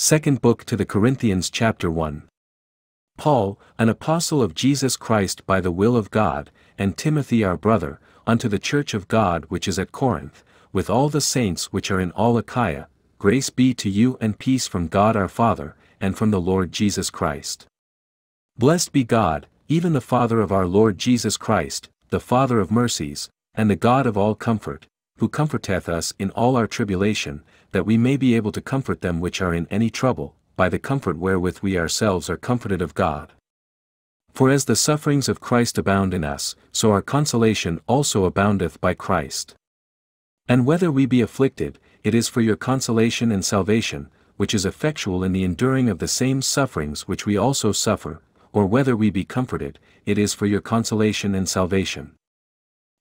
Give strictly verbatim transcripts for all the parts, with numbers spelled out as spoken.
Second Book to the Corinthians Chapter one. Paul, an apostle of Jesus Christ by the will of God, and Timothy our brother, unto the church of God which is at Corinth, with all the saints which are in all Achaia, grace be to you and peace from God our Father, and from the Lord Jesus Christ. Blessed be God, even the Father of our Lord Jesus Christ, the Father of mercies, and the God of all comfort, who comforteth us in all our tribulation, that we may be able to comfort them which are in any trouble, by the comfort wherewith we ourselves are comforted of God. For as the sufferings of Christ abound in us, so our consolation also aboundeth by Christ. And whether we be afflicted, it is for your consolation and salvation, which is effectual in the enduring of the same sufferings which we also suffer, or whether we be comforted, it is for your consolation and salvation.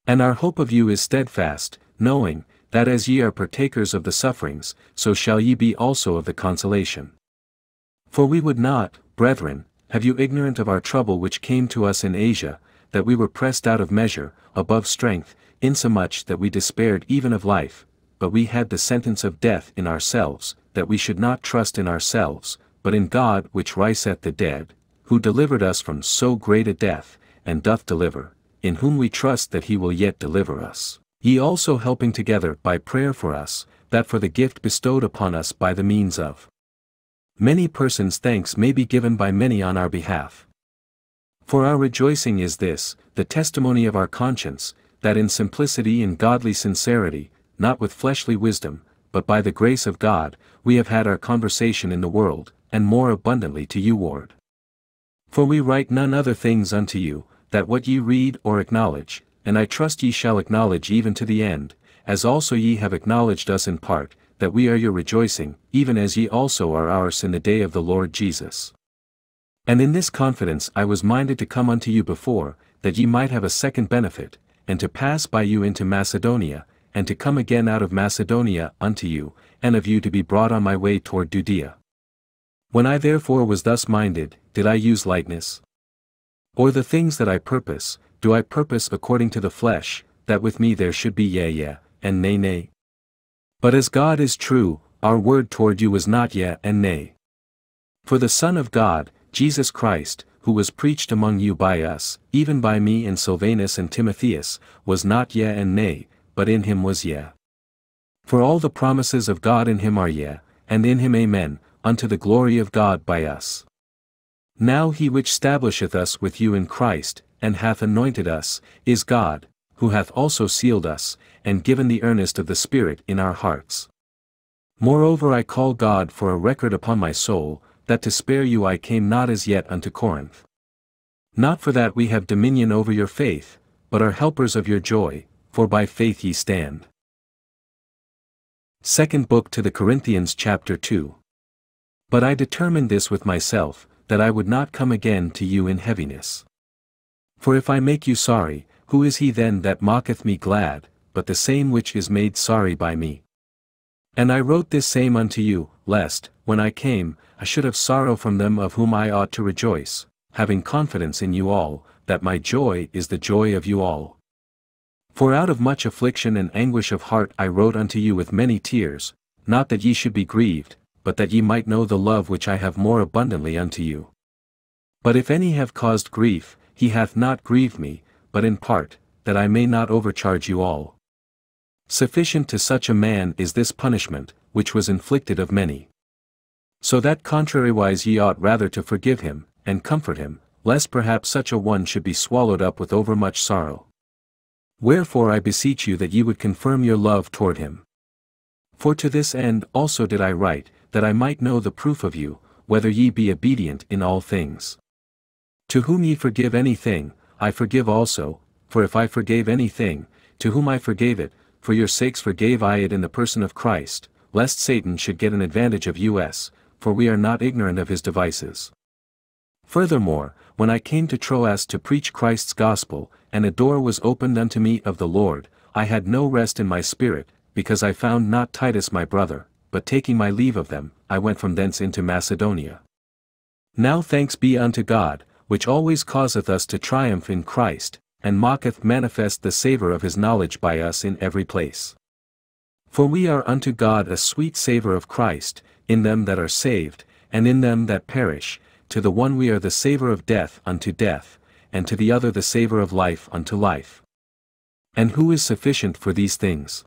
And our hope of you is steadfast, knowing, that as ye are partakers of the sufferings, so shall ye be also of the consolation. For we would not, brethren, have you ignorant of our trouble which came to us in Asia, that we were pressed out of measure, above strength, insomuch that we despaired even of life, but we had the sentence of death in ourselves, that we should not trust in ourselves, but in God which riseth the dead, who delivered us from so great a death, and doth deliver, in whom we trust that he will yet deliver us. Ye also helping together by prayer for us, that for the gift bestowed upon us by the means of many persons thanks may be given by many on our behalf. For our rejoicing is this, the testimony of our conscience, that in simplicity and godly sincerity, not with fleshly wisdom, but by the grace of God, we have had our conversation in the world, and more abundantly to you ward. For we write none other things unto you, that what ye read or acknowledge, and I trust ye shall acknowledge even to the end, as also ye have acknowledged us in part, that we are your rejoicing, even as ye also are ours in the day of the Lord Jesus. And in this confidence I was minded to come unto you before, that ye might have a second benefit, and to pass by you into Macedonia, and to come again out of Macedonia unto you, and of you to be brought on my way toward Judea. When I therefore was thus minded, did I use lightness? Or the things that I purpose, do I purpose according to the flesh, that with me there should be yea yea, and nay nay? But as God is true, our word toward you was not yea and nay. For the Son of God, Jesus Christ, who was preached among you by us, even by me and Silvanus and Timotheus, was not yea and nay, but in him was yea. For all the promises of God in him are yea, and in him amen, unto the glory of God by us. Now he which stablisheth us with you in Christ, and hath anointed us, is God, who hath also sealed us, and given the earnest of the Spirit in our hearts. Moreover I call God for a record upon my soul, that to spare you I came not as yet unto Corinth. Not for that we have dominion over your faith, but are helpers of your joy, for by faith ye stand. Second Book to the Corinthians Chapter two. But I determined this with myself, that I would not come again to you in heaviness. For if I make you sorry, who is he then that mocketh me glad, but the same which is made sorry by me? And I wrote this same unto you, lest, when I came, I should have sorrow from them of whom I ought to rejoice, having confidence in you all, that my joy is the joy of you all. For out of much affliction and anguish of heart I wrote unto you with many tears, not that ye should be grieved, but that ye might know the love which I have more abundantly unto you. But if any have caused grief, he hath not grieved me, but in part, that I may not overcharge you all. Sufficient to such a man is this punishment, which was inflicted of many. So that contrariwise ye ought rather to forgive him, and comfort him, lest perhaps such a one should be swallowed up with overmuch sorrow. Wherefore I beseech you that ye would confirm your love toward him. For to this end also did I write, that I might know the proof of you, whether ye be obedient in all things. To whom ye forgive anything, I forgive also, for if I forgave anything, to whom I forgave it, for your sakes forgave I it in the person of Christ, lest Satan should get an advantage of us, for we are not ignorant of his devices. Furthermore, when I came to Troas to preach Christ's gospel, and a door was opened unto me of the Lord, I had no rest in my spirit, because I found not Titus my brother, but taking my leave of them, I went from thence into Macedonia. Now thanks be unto God, which always causeth us to triumph in Christ, and maketh manifest the savour of his knowledge by us in every place. For we are unto God a sweet savour of Christ, in them that are saved, and in them that perish, to the one we are the savour of death unto death, and to the other the savour of life unto life. And who is sufficient for these things?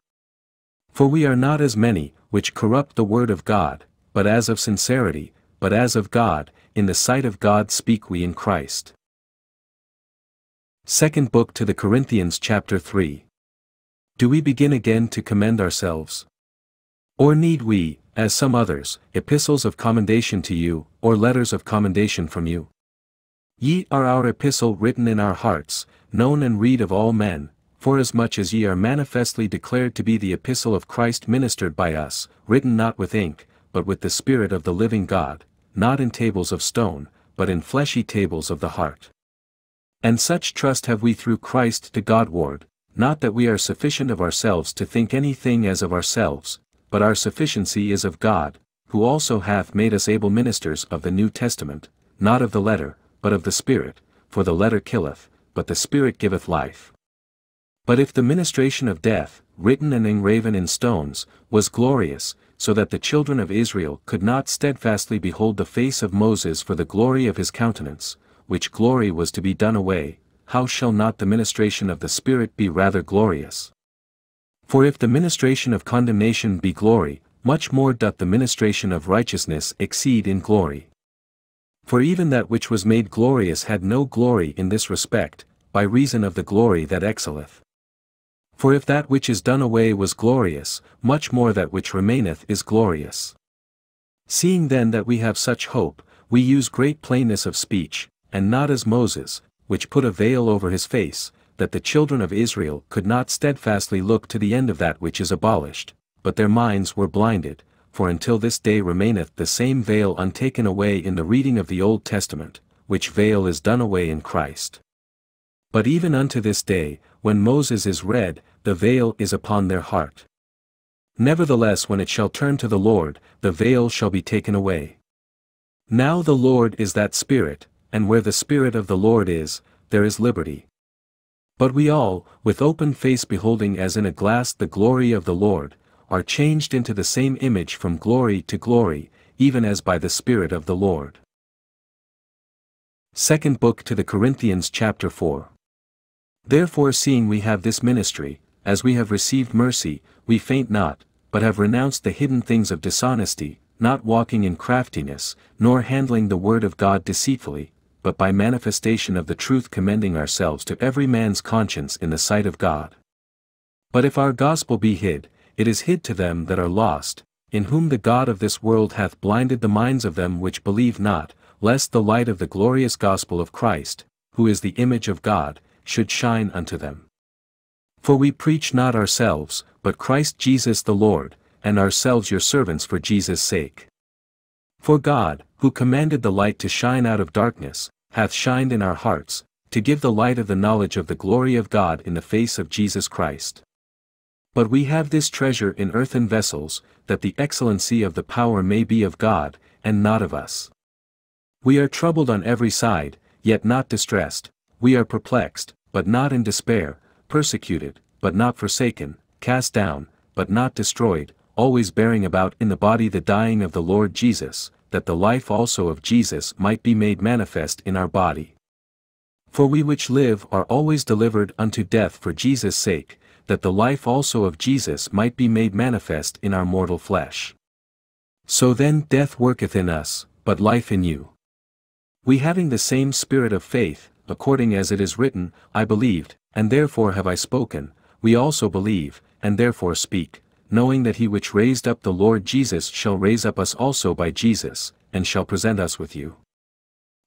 For we are not as many, which corrupt the word of God, but as of sincerity, but as of God, in the sight of God speak we in Christ. Second Book to the Corinthians chapter three. Do we begin again to commend ourselves? Or need we, as some others, epistles of commendation to you, or letters of commendation from you? Ye are our epistle written in our hearts, known and read of all men, forasmuch as ye are manifestly declared to be the epistle of Christ ministered by us, written not with ink, but with the Spirit of the living God, not in tables of stone, but in fleshy tables of the heart. And such trust have we through Christ to Godward, not that we are sufficient of ourselves to think anything as of ourselves, but our sufficiency is of God, who also hath made us able ministers of the New Testament, not of the letter, but of the Spirit, for the letter killeth, but the Spirit giveth life. But if the ministration of death, written and engraven in stones, was glorious, so that the children of Israel could not steadfastly behold the face of Moses for the glory of his countenance, which glory was to be done away, how shall not the ministration of the Spirit be rather glorious? For if the ministration of condemnation be glory, much more doth the ministration of righteousness exceed in glory. For even that which was made glorious had no glory in this respect, by reason of the glory that excelleth. For if that which is done away was glorious, much more that which remaineth is glorious. Seeing then that we have such hope, we use great plainness of speech, and not as Moses, which put a veil over his face, that the children of Israel could not steadfastly look to the end of that which is abolished, but their minds were blinded, for until this day remaineth the same veil untaken away in the reading of the Old Testament, which veil is done away in Christ. But even unto this day, when Moses is read, the veil is upon their heart. Nevertheless, when it shall turn to the Lord, the veil shall be taken away. Now the Lord is that Spirit, and where the Spirit of the Lord is, there is liberty. But we all, with open face beholding as in a glass the glory of the Lord, are changed into the same image from glory to glory, even as by the Spirit of the Lord. Second Book to the Corinthians chapter four. Therefore, seeing we have this ministry, as we have received mercy, we faint not, but have renounced the hidden things of dishonesty, not walking in craftiness, nor handling the word of God deceitfully, but by manifestation of the truth commending ourselves to every man's conscience in the sight of God. But if our gospel be hid, it is hid to them that are lost, in whom the God of this world hath blinded the minds of them which believe not, lest the light of the glorious gospel of Christ, who is the image of God, should shine unto them. For we preach not ourselves, but Christ Jesus the Lord, and ourselves your servants for Jesus' sake. For God, who commanded the light to shine out of darkness, hath shined in our hearts, to give the light of the knowledge of the glory of God in the face of Jesus Christ. But we have this treasure in earthen vessels, that the excellency of the power may be of God, and not of us. We are troubled on every side, yet not distressed, we are perplexed, but not in despair, persecuted, but not forsaken, cast down, but not destroyed, always bearing about in the body the dying of the Lord Jesus, that the life also of Jesus might be made manifest in our body. For we which live are always delivered unto death for Jesus' sake, that the life also of Jesus might be made manifest in our mortal flesh. So then death worketh in us, but life in you. We having the same spirit of faith, according as it is written, I believed, and therefore have I spoken, we also believe, and therefore speak, knowing that he which raised up the Lord Jesus shall raise up us also by Jesus, and shall present us with you.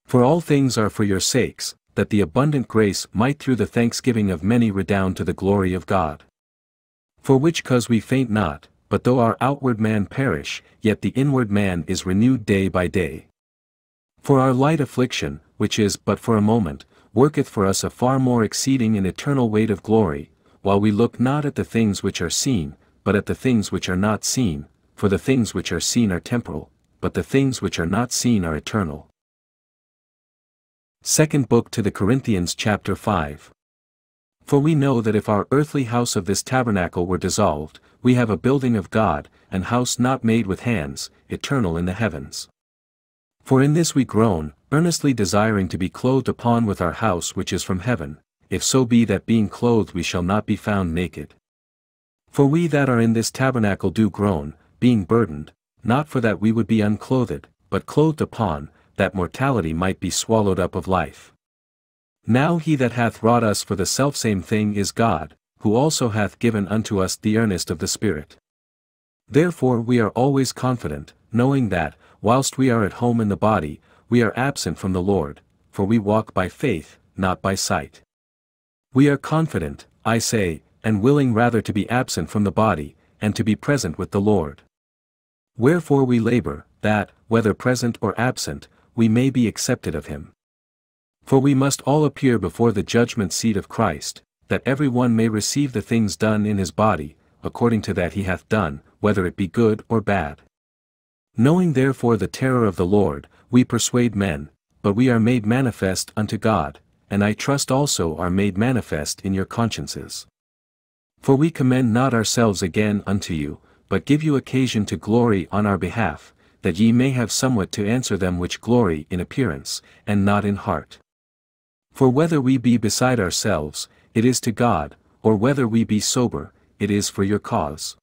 For all things are for your sakes, that the abundant grace might through the thanksgiving of many redound to the glory of God. For which cause we faint not, but though our outward man perish, yet the inward man is renewed day by day. For our light affliction, which is but for a moment, worketh for us a far more exceeding and eternal weight of glory, while we look not at the things which are seen, but at the things which are not seen, for the things which are seen are temporal, but the things which are not seen are eternal. Second Book to the Corinthians chapter five. For we know that if our earthly house of this tabernacle were dissolved, we have a building of God, an house not made with hands, eternal in the heavens. For in this we groan, earnestly desiring to be clothed upon with our house which is from heaven, if so be that being clothed we shall not be found naked. For we that are in this tabernacle do groan, being burdened, not for that we would be unclothed, but clothed upon, that mortality might be swallowed up of life. Now he that hath wrought us for the selfsame thing is God, who also hath given unto us the earnest of the Spirit. Therefore we are always confident, knowing that, whilst we are at home in the body, we are absent from the Lord, for we walk by faith, not by sight. We are confident, I say, and willing rather to be absent from the body, and to be present with the Lord. Wherefore we labor, that, whether present or absent, we may be accepted of him. For we must all appear before the judgment seat of Christ, that every one may receive the things done in his body, according to that he hath done, whether it be good or bad. Knowing therefore the terror of the Lord, we persuade men, but we are made manifest unto God, and I trust also are made manifest in your consciences. For we commend not ourselves again unto you, but give you occasion to glory on our behalf, that ye may have somewhat to answer them which glory in appearance, and not in heart. For whether we be beside ourselves, it is to God, or whether we be sober, it is for your cause.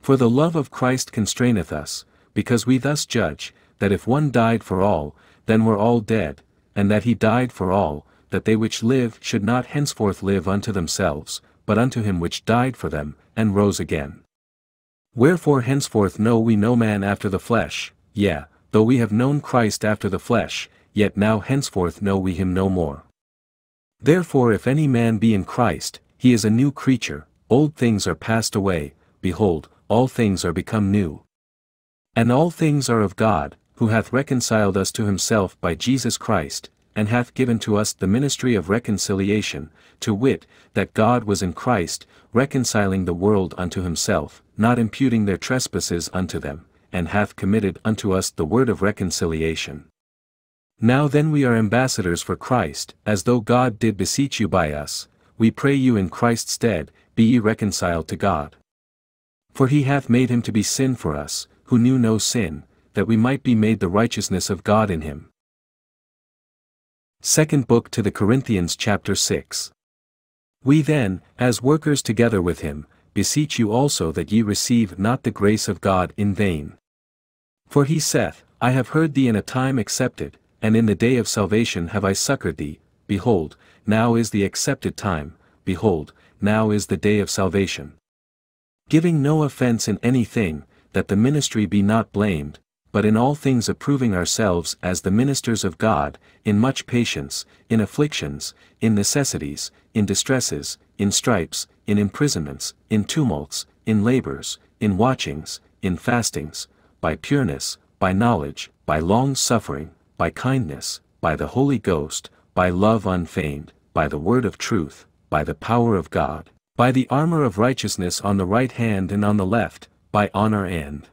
For the love of Christ constraineth us, because we thus judge, that if one died for all, then were all dead, and that he died for all, that they which live should not henceforth live unto themselves, but unto him which died for them, and rose again. Wherefore henceforth know we no man after the flesh, yea, though we have known Christ after the flesh, yet now henceforth know we him no more. Therefore if any man be in Christ, he is a new creature, old things are passed away, behold, all things are become new. And all things are of God, who hath reconciled us to himself by Jesus Christ, and hath given to us the ministry of reconciliation, to wit, that God was in Christ, reconciling the world unto himself, not imputing their trespasses unto them, and hath committed unto us the word of reconciliation. Now then we are ambassadors for Christ, as though God did beseech you by us, we pray you in Christ's stead, be ye reconciled to God. For he hath made him to be sin for us, who knew no sin, that we might be made the righteousness of God in him. Second Book to the Corinthians chapter six. We then, as workers together with him, beseech you also that ye receive not the grace of God in vain. For he saith, I have heard thee in a time accepted, and in the day of salvation have I succoured thee, behold, now is the accepted time, behold, now is the day of salvation. Giving no offense in anything, that the ministry be not blamed, but in all things approving ourselves as the ministers of God, in much patience, in afflictions, in necessities, in distresses, in stripes, in imprisonments, in tumults, in labors, in watchings, in fastings, by pureness, by knowledge, by long-suffering, by kindness, by the Holy Ghost, by love unfeigned, by the word of truth, by the power of God, by the armor of righteousness on the right hand and on the left, by honor and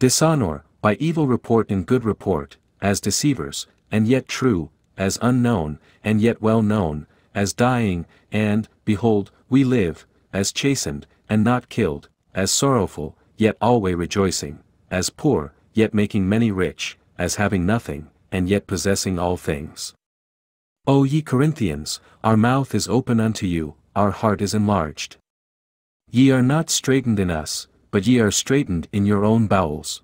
dishonor, by evil report and good report, as deceivers, and yet true, as unknown, and yet well known, as dying, and, behold, we live, as chastened, and not killed, as sorrowful, yet always rejoicing, as poor, yet making many rich, as having nothing, and yet possessing all things. O ye Corinthians, our mouth is open unto you, our heart is enlarged. Ye are not straitened in us, but ye are straitened in your own bowels.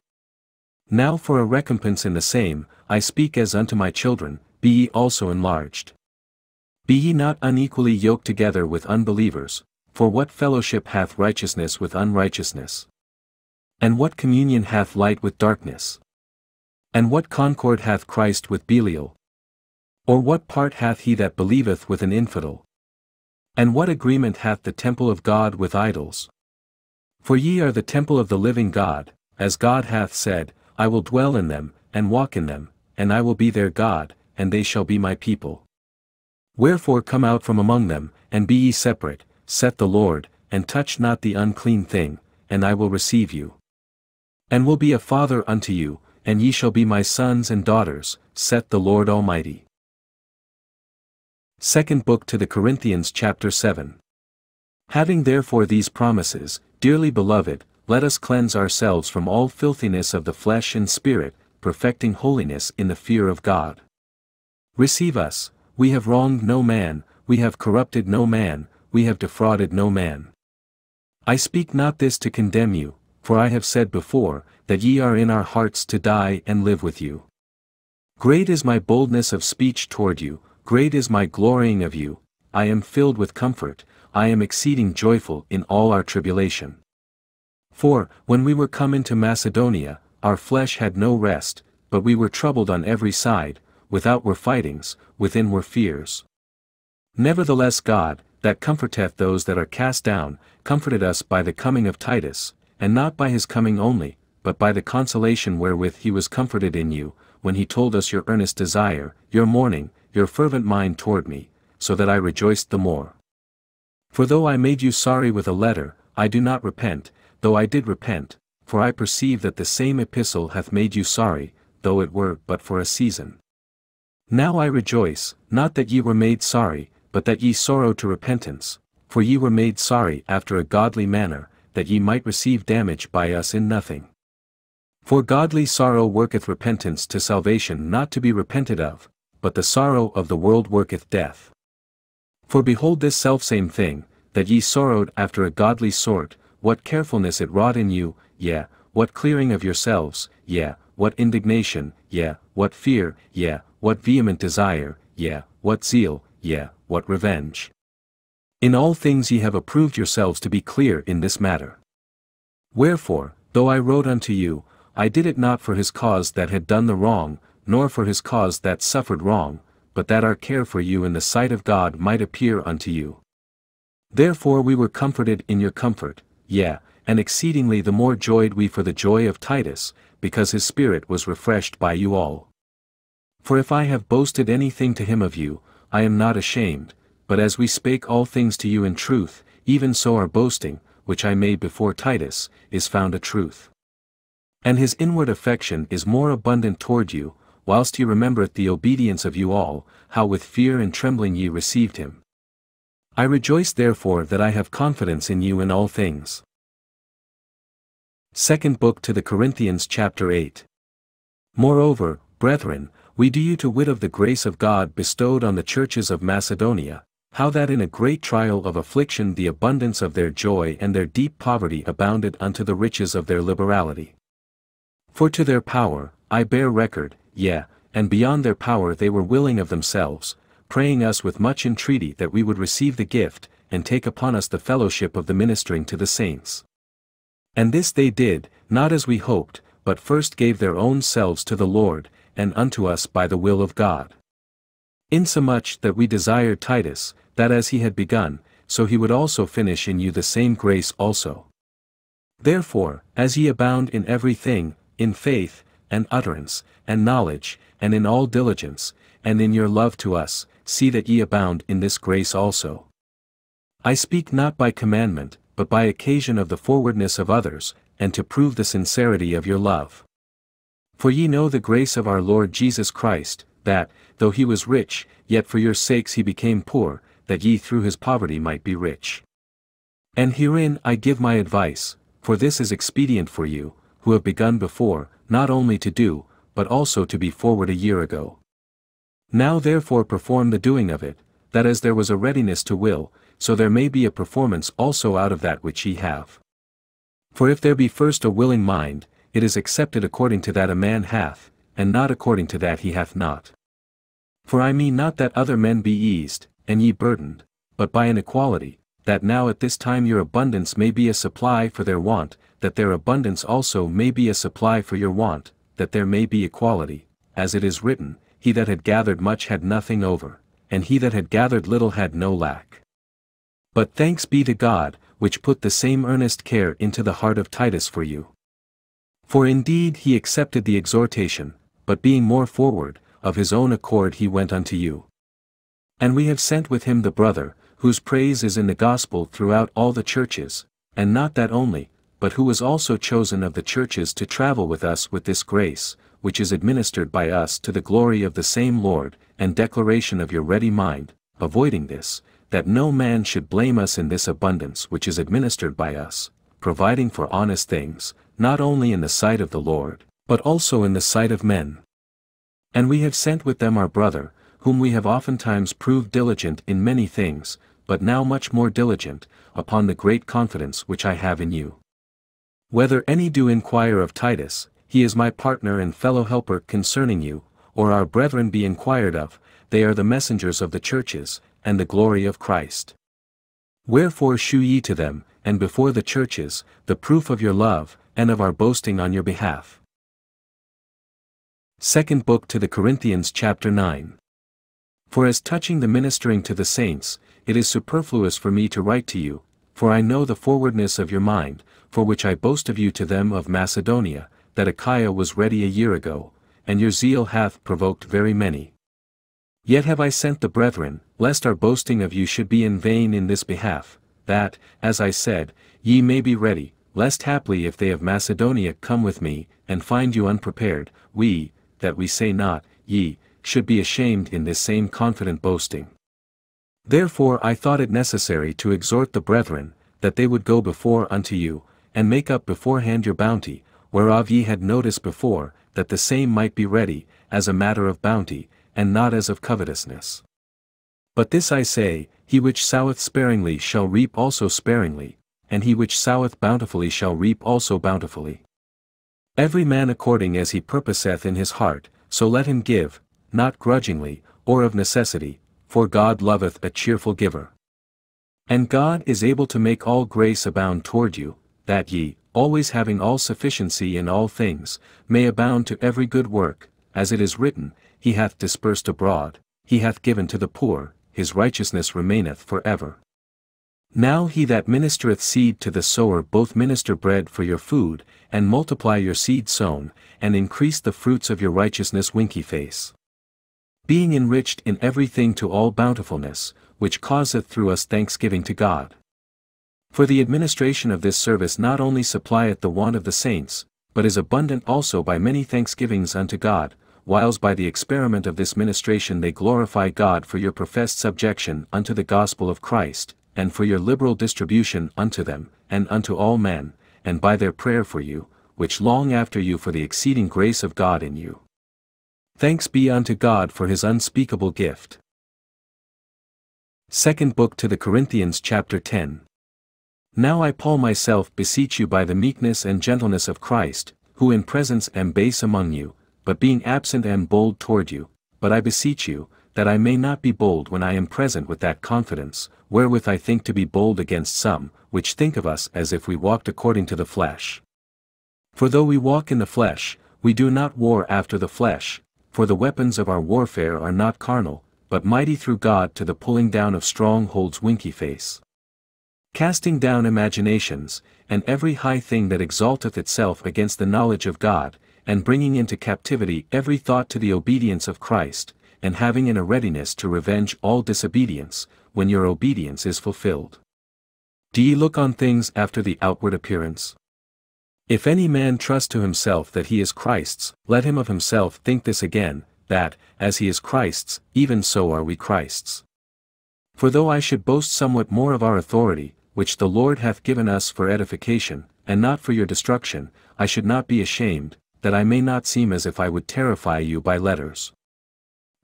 Now for a recompense in the same, I speak as unto my children, be ye also enlarged. Be ye not unequally yoked together with unbelievers, for what fellowship hath righteousness with unrighteousness? And what communion hath light with darkness? And what concord hath Christ with Belial? Or what part hath he that believeth with an infidel? And what agreement hath the temple of God with idols? For ye are the temple of the living God, as God hath said, I will dwell in them, and walk in them, and I will be their God, and they shall be my people. Wherefore come out from among them, and be ye separate, saith the Lord, and touch not the unclean thing, and I will receive you. And will be a father unto you, and ye shall be my sons and daughters, saith the Lord Almighty. Second Book to the Corinthians chapter seven. Having therefore these promises, Dearly beloved, let us cleanse ourselves from all filthiness of the flesh and spirit, perfecting holiness in the fear of God. Receive us, we have wronged no man, we have corrupted no man, we have defrauded no man. I speak not this to condemn you, for I have said before, that ye are in our hearts to die and live with you. Great is my boldness of speech toward you, great is my glorying of you, I am filled with comfort, I am exceeding joyful in all our tribulation. For, when we were come into Macedonia, our flesh had no rest, but we were troubled on every side, without were fightings, within were fears. Nevertheless God, that comforteth those that are cast down, comforted us by the coming of Titus, and not by his coming only, but by the consolation wherewith he was comforted in you, when he told us your earnest desire, your mourning, your fervent mind toward me, so that I rejoiced the more. For though I made you sorry with a letter, I do not repent, though I did repent, for I perceive that the same epistle hath made you sorry, though it were but for a season. Now I rejoice, not that ye were made sorry, but that ye sorrowed to repentance, for ye were made sorry after a godly manner, that ye might receive damage by us in nothing. For godly sorrow worketh repentance to salvation not to be repented of, but the sorrow of the world worketh death. For behold this selfsame thing, that ye sorrowed after a godly sort, what carefulness it wrought in you, yea, what clearing of yourselves, yea, what indignation, yea, what fear, yea, what vehement desire, yea, what zeal, yea, what revenge. In all things ye have approved yourselves to be clear in this matter. Wherefore, though I wrote unto you, I did it not for his cause that had done the wrong, nor for his cause that suffered wrong, but that our care for you in the sight of God might appear unto you. Therefore we were comforted in your comfort, yea, and exceedingly the more joyed we for the joy of Titus, because his spirit was refreshed by you all. For if I have boasted anything to him of you, I am not ashamed, but as we spake all things to you in truth, even so our boasting, which I made before Titus, is found a truth. And his inward affection is more abundant toward you, whilst he remembereth the obedience of you all, how with fear and trembling ye received him. I rejoice therefore that I have confidence in you in all things. Second Book to the Corinthians chapter eight. Moreover, brethren, we do you to wit of the grace of God bestowed on the churches of Macedonia, how that in a great trial of affliction the abundance of their joy and their deep poverty abounded unto the riches of their liberality. For to their power, I bear record, yea, and beyond their power they were willing of themselves, praying us with much entreaty that we would receive the gift, and take upon us the fellowship of the ministering to the saints. And this they did, not as we hoped, but first gave their own selves to the Lord, and unto us by the will of God. Insomuch that we desired Titus, that as he had begun, so he would also finish in you the same grace also. Therefore, as ye abound in every thing, in faith, and utterance, and knowledge, and in all diligence, and in your love to us, see that ye abound in this grace also. I speak not by commandment, but by occasion of the forwardness of others, and to prove the sincerity of your love. For ye know the grace of our Lord Jesus Christ, that, though he was rich, yet for your sakes he became poor, that ye through his poverty might be rich. And herein I give my advice, for this is expedient for you, who have begun before, not only to do, but also to be forward a year ago. Now therefore perform the doing of it, that as there was a readiness to will, so there may be a performance also out of that which ye have. For if there be first a willing mind, it is accepted according to that a man hath, and not according to that he hath not. For I mean not that other men be eased, and ye burdened, but by an equality, that now at this time your abundance may be a supply for their want, that their abundance also may be a supply for your want, that there may be equality, as it is written, he that had gathered much had nothing over, and he that had gathered little had no lack. But thanks be to God, which put the same earnest care into the heart of Titus for you. For indeed he accepted the exhortation, but being more forward, of his own accord he went unto you. And we have sent with him the brother, whose praise is in the gospel throughout all the churches, and not that only, but who was also chosen of the churches to travel with us with this grace, which is administered by us to the glory of the same Lord, and declaration of your ready mind, avoiding this, that no man should blame us in this abundance which is administered by us, providing for honest things, not only in the sight of the Lord, but also in the sight of men. And we have sent with them our brother, whom we have oftentimes proved diligent in many things, but now much more diligent, upon the great confidence which I have in you. Whether any do inquire of Titus, he is my partner and fellow helper concerning you, or our brethren be inquired of, they are the messengers of the churches, and the glory of Christ. Wherefore shew ye to them, and before the churches, the proof of your love, and of our boasting on your behalf. Second Book to the Corinthians chapter nine. For as touching the ministering to the saints, it is superfluous for me to write to you, for I know the forwardness of your mind, for which I boast of you to them of Macedonia, that Achaia was ready a year ago, and your zeal hath provoked very many. Yet have I sent the brethren, lest our boasting of you should be in vain in this behalf, that, as I said, ye may be ready, lest haply if they of Macedonia come with me, and find you unprepared, we, that we say not, ye, should be ashamed in this same confident boasting. Therefore I thought it necessary to exhort the brethren, that they would go before unto you, and make up beforehand your bounty, whereof ye had notice before, that the same might be ready, as a matter of bounty, and not as of covetousness. But this I say, he which soweth sparingly shall reap also sparingly, and he which soweth bountifully shall reap also bountifully. Every man according as he purposeth in his heart, so let him give, not grudgingly, or of necessity, for God loveth a cheerful giver. And God is able to make all grace abound toward you, that ye, always having all sufficiency in all things, may abound to every good work, as it is written, He hath dispersed abroad, He hath given to the poor, His righteousness remaineth for ever. Now he that ministereth seed to the sower both minister bread for your food, and multiply your seed sown, and increase the fruits of your righteousness. Winky face. Being enriched in everything to all bountifulness, which causeth through us thanksgiving to God. For the administration of this service not only supplieth the want of the saints, but is abundant also by many thanksgivings unto God, whiles by the experiment of this ministration they glorify God for your professed subjection unto the gospel of Christ, and for your liberal distribution unto them, and unto all men, and by their prayer for you, which long after you for the exceeding grace of God in you. Thanks be unto God for His unspeakable gift. Second Book to the Corinthians chapter ten. Now I Paul myself beseech you by the meekness and gentleness of Christ, who in presence am base among you, but being absent am bold toward you, but I beseech you, that I may not be bold when I am present with that confidence, wherewith I think to be bold against some, which think of us as if we walked according to the flesh. For though we walk in the flesh, we do not war after the flesh, for the weapons of our warfare are not carnal, but mighty through God to the pulling down of strongholds. Winky face. Casting down imaginations, and every high thing that exalteth itself against the knowledge of God, and bringing into captivity every thought to the obedience of Christ, and having in a readiness to revenge all disobedience, when your obedience is fulfilled. Do ye look on things after the outward appearance? If any man trust to himself that he is Christ's, let him of himself think this again, that, as he is Christ's, even so are we Christ's. For though I should boast somewhat more of our authority, which the Lord hath given us for edification, and not for your destruction, I should not be ashamed, that I may not seem as if I would terrify you by letters.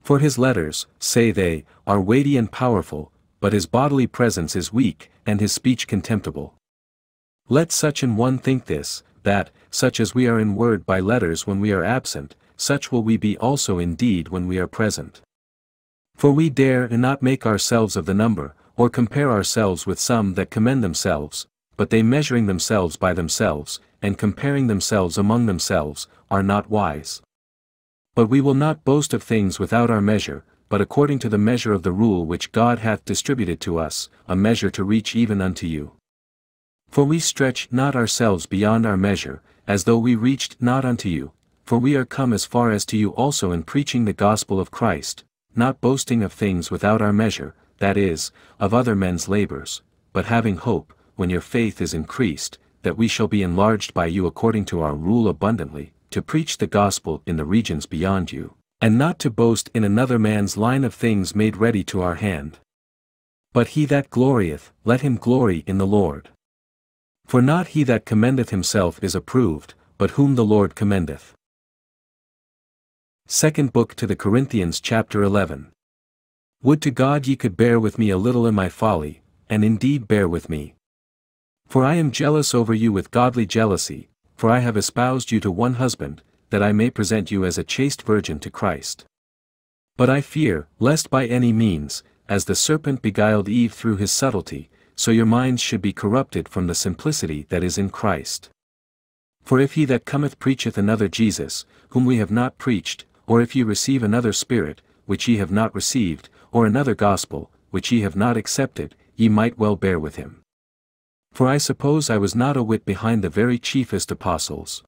For his letters, say they, are weighty and powerful, but his bodily presence is weak, and his speech contemptible. Let such an one think this, that, such as we are in word by letters when we are absent, such will we be also indeed when we are present. For we dare not make ourselves of the number, or compare ourselves with some that commend themselves, but they measuring themselves by themselves, and comparing themselves among themselves, are not wise. But we will not boast of things without our measure, but according to the measure of the rule which God hath distributed to us, a measure to reach even unto you. For we stretch not ourselves beyond our measure, as though we reached not unto you, for we are come as far as to you also in preaching the gospel of Christ, not boasting of things without our measure, that is, of other men's labors, but having hope, when your faith is increased, that we shall be enlarged by you according to our rule abundantly, to preach the gospel in the regions beyond you, and not to boast in another man's line of things made ready to our hand. But he that glorieth, let him glory in the Lord. For not he that commendeth himself is approved, but whom the Lord commendeth. Second Book to the Corinthians chapter eleven. Would to God ye could bear with me a little in my folly, and indeed bear with me. For I am jealous over you with godly jealousy, for I have espoused you to one husband, that I may present you as a chaste virgin to Christ. But I fear, lest by any means, as the serpent beguiled Eve through his subtlety, so your minds should be corrupted from the simplicity that is in Christ. For if he that cometh preacheth another Jesus, whom we have not preached, or if ye receive another Spirit, which ye have not received, or another gospel, which ye have not accepted, ye might well bear with him. For I suppose I was not a whit behind the very chiefest apostles.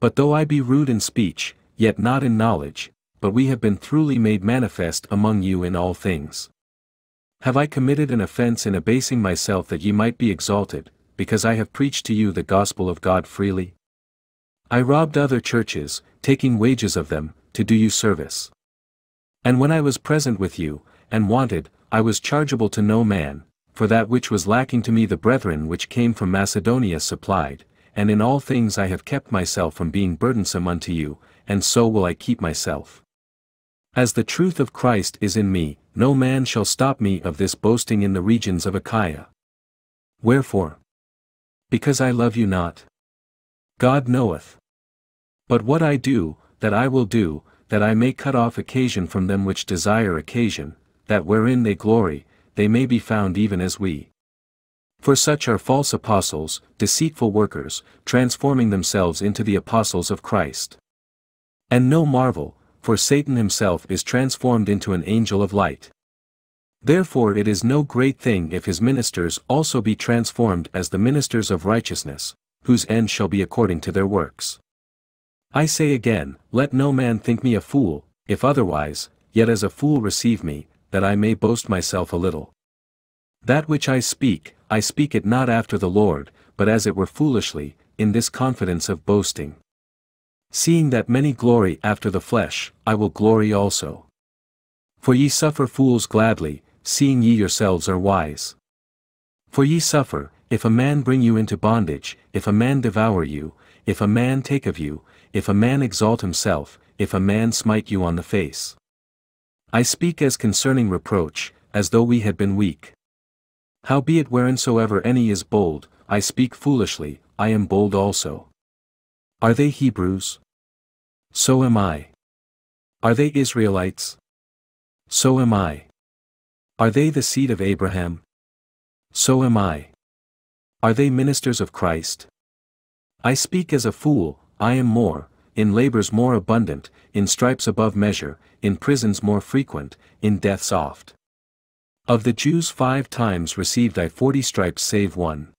But though I be rude in speech, yet not in knowledge, but we have been throughly made manifest among you in all things. Have I committed an offense in abasing myself that ye might be exalted, because I have preached to you the gospel of God freely? I robbed other churches, taking wages of them, to do you service. And when I was present with you, and wanted, I was chargeable to no man, for that which was lacking to me the brethren which came from Macedonia supplied, and in all things I have kept myself from being burdensome unto you, and so will I keep myself. As the truth of Christ is in me, no man shall stop me of this boasting in the regions of Achaia. Wherefore? Because I love you not. God knoweth. But what I do, that I will do, that I may cut off occasion from them which desire occasion, that wherein they glory, they may be found even as we. For such are false apostles, deceitful workers, transforming themselves into the apostles of Christ. And no marvel, for Satan himself is transformed into an angel of light. Therefore it is no great thing if his ministers also be transformed as the ministers of righteousness, whose end shall be according to their works. I say again, let no man think me a fool, if otherwise, yet as a fool receive me, that I may boast myself a little. That which I speak, I speak it not after the Lord, but as it were foolishly, in this confidence of boasting. Seeing that many glory after the flesh, I will glory also. For ye suffer fools gladly, seeing ye yourselves are wise. For ye suffer, if a man bring you into bondage, if a man devour you, if a man take of you, if a man exalt himself, if a man smite you on the face. I speak as concerning reproach, as though we had been weak. Howbeit wheresoever any is bold, I speak foolishly, I am bold also. Are they Hebrews? So am I. Are they Israelites? So am I. Are they the seed of Abraham? So am I. Are they ministers of Christ? I speak as a fool, I am more, in labors more abundant, in stripes above measure, in prisons more frequent, in deaths oft. Of the Jews five times received I forty stripes save one.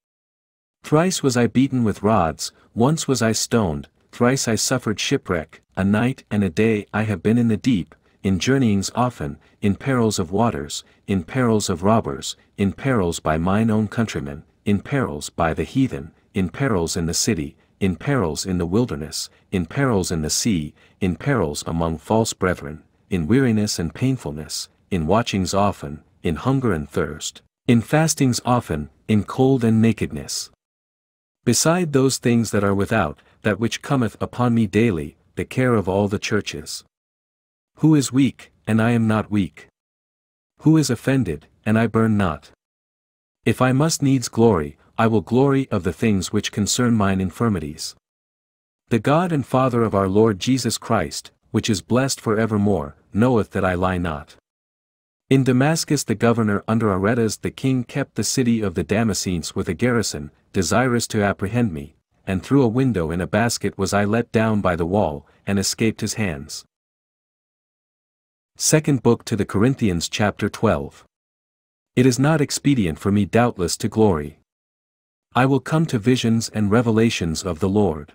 Thrice was I beaten with rods, once was I stoned, thrice I suffered shipwreck, a night and a day I have been in the deep, in journeyings often, in perils of waters, in perils of robbers, in perils by mine own countrymen, in perils by the heathen, in perils in the city, in perils in the wilderness, in perils in the sea, in perils among false brethren, in weariness and painfulness, in watchings often, in hunger and thirst, in fastings often, in cold and nakedness. Beside those things that are without, that which cometh upon me daily, the care of all the churches. Who is weak, and I am not weak? Who is offended, and I burn not? If I must needs glory, I will glory of the things which concern mine infirmities. The God and Father of our Lord Jesus Christ, which is blessed for evermore, knoweth that I lie not. In Damascus the governor under Aretas the king kept the city of the Damascenes with a garrison, desirous to apprehend me, and through a window in a basket was I let down by the wall, and escaped his hands. Second Book to the Corinthians chapter twelve. It is not expedient for me doubtless to glory. I will come to visions and revelations of the Lord.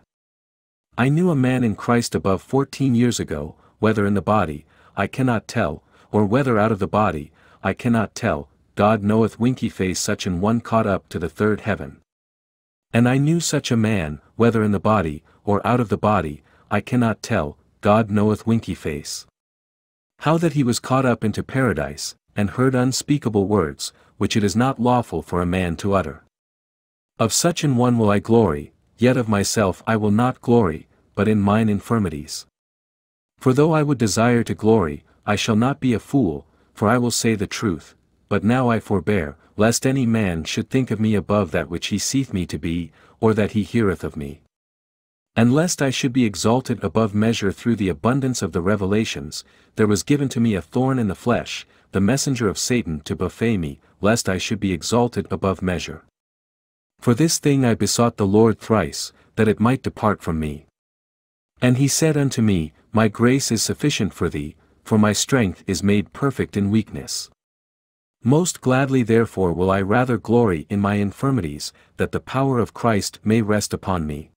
I knew a man in Christ above fourteen years ago, whether in the body, I cannot tell, or whether out of the body, I cannot tell, God knoweth winky face such an one caught up to the third heaven. And I knew such a man, whether in the body, or out of the body, I cannot tell, God knoweth winky face. How that he was caught up into paradise, and heard unspeakable words, which it is not lawful for a man to utter. Of such an one will I glory, yet of myself I will not glory, but in mine infirmities. For though I would desire to glory, I shall not be a fool, for I will say the truth, but now I forbear, lest any man should think of me above that which he seeth me to be, or that he heareth of me. And lest I should be exalted above measure through the abundance of the revelations, there was given to me a thorn in the flesh, the messenger of Satan to buffet me, lest I should be exalted above measure. For this thing I besought the Lord thrice, that it might depart from me. And he said unto me, My grace is sufficient for thee, for my strength is made perfect in weakness. Most gladly therefore will I rather glory in my infirmities, that the power of Christ may rest upon me.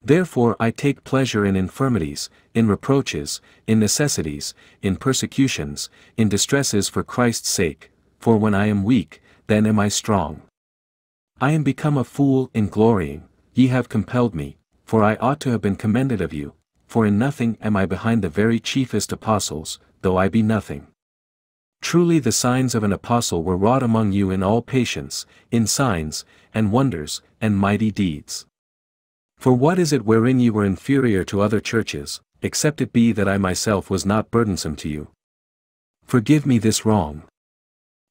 Therefore I take pleasure in infirmities, in reproaches, in necessities, in persecutions, in distresses for Christ's sake, for when I am weak, then am I strong. I am become a fool in glorying, ye have compelled me, for I ought to have been commended of you, for in nothing am I behind the very chiefest apostles, though I be nothing. Truly the signs of an apostle were wrought among you in all patience, in signs, and wonders, and mighty deeds. For what is it wherein ye were inferior to other churches, except it be that I myself was not burdensome to you? Forgive me this wrong.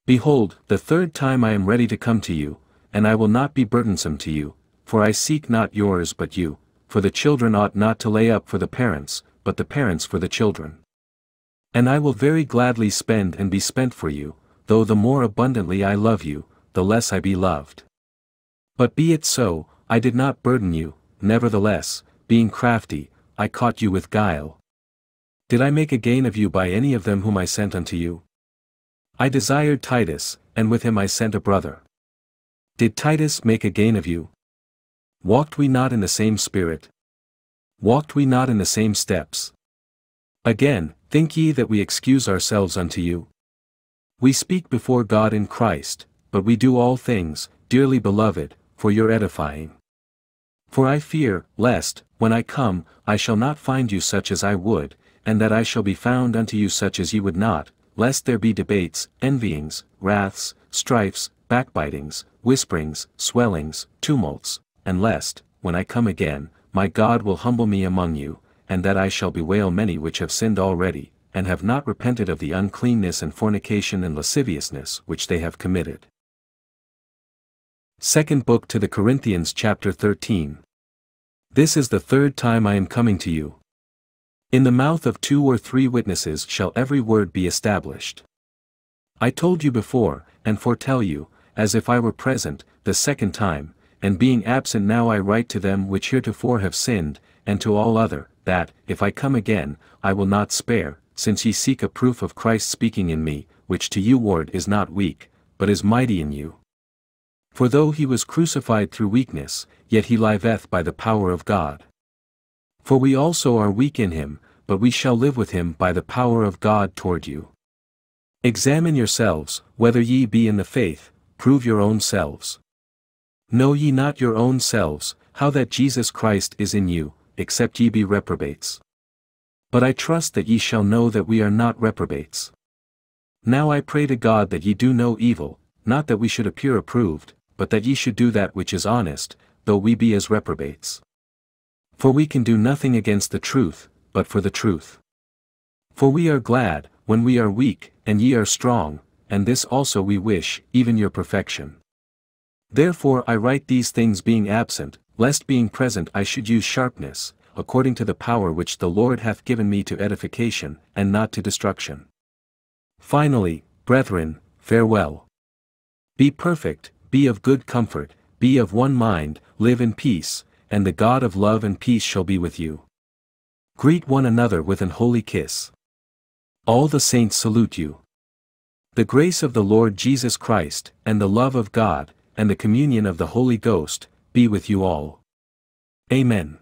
Behold, the third time I am ready to come to you, and I will not be burdensome to you, for I seek not yours but you, for the children ought not to lay up for the parents, but the parents for the children. And I will very gladly spend and be spent for you, though the more abundantly I love you, the less I be loved. But be it so, I did not burden you, nevertheless, being crafty, I caught you with guile. Did I make a gain of you by any of them whom I sent unto you? I desired Titus, and with him I sent a brother. Did Titus make a gain of you? Walked we not in the same spirit? Walked we not in the same steps? Again, think ye that we excuse ourselves unto you? We speak before God in Christ, but we do all things, dearly beloved, for your edifying. For I fear, lest, when I come, I shall not find you such as I would, and that I shall be found unto you such as ye would not, lest there be debates, envyings, wraths, strifes, backbitings, whisperings, swellings, tumults. And lest, when I come again, my God will humble me among you, and that I shall bewail many which have sinned already, and have not repented of the uncleanness and fornication and lasciviousness which they have committed. Second Book to the Corinthians chapter thirteen. This is the third time I am coming to you. In the mouth of two or three witnesses shall every word be established. I told you before, and foretell you, as if I were present, the second time, and being absent now I write to them which heretofore have sinned, and to all other, that, if I come again, I will not spare, since ye seek a proof of Christ speaking in me, which to you ward is not weak, but is mighty in you. For though he was crucified through weakness, yet he liveth by the power of God. For we also are weak in him, but we shall live with him by the power of God toward you. Examine yourselves, whether ye be in the faith, prove your own selves. Know ye not your own selves, how that Jesus Christ is in you, except ye be reprobates? But I trust that ye shall know that we are not reprobates. Now I pray to God that ye do no evil, not that we should appear approved, but that ye should do that which is honest, though we be as reprobates. For we can do nothing against the truth, but for the truth. For we are glad, when we are weak, and ye are strong, and this also we wish, even your perfection. Therefore I write these things being absent, lest being present I should use sharpness, according to the power which the Lord hath given me to edification, and not to destruction. Finally, brethren, farewell. Be perfect, be of good comfort, be of one mind, live in peace, and the God of love and peace shall be with you. Greet one another with an holy kiss. All the saints salute you. The grace of the Lord Jesus Christ, and the love of God, and the communion of the Holy Ghost, be with you all. Amen.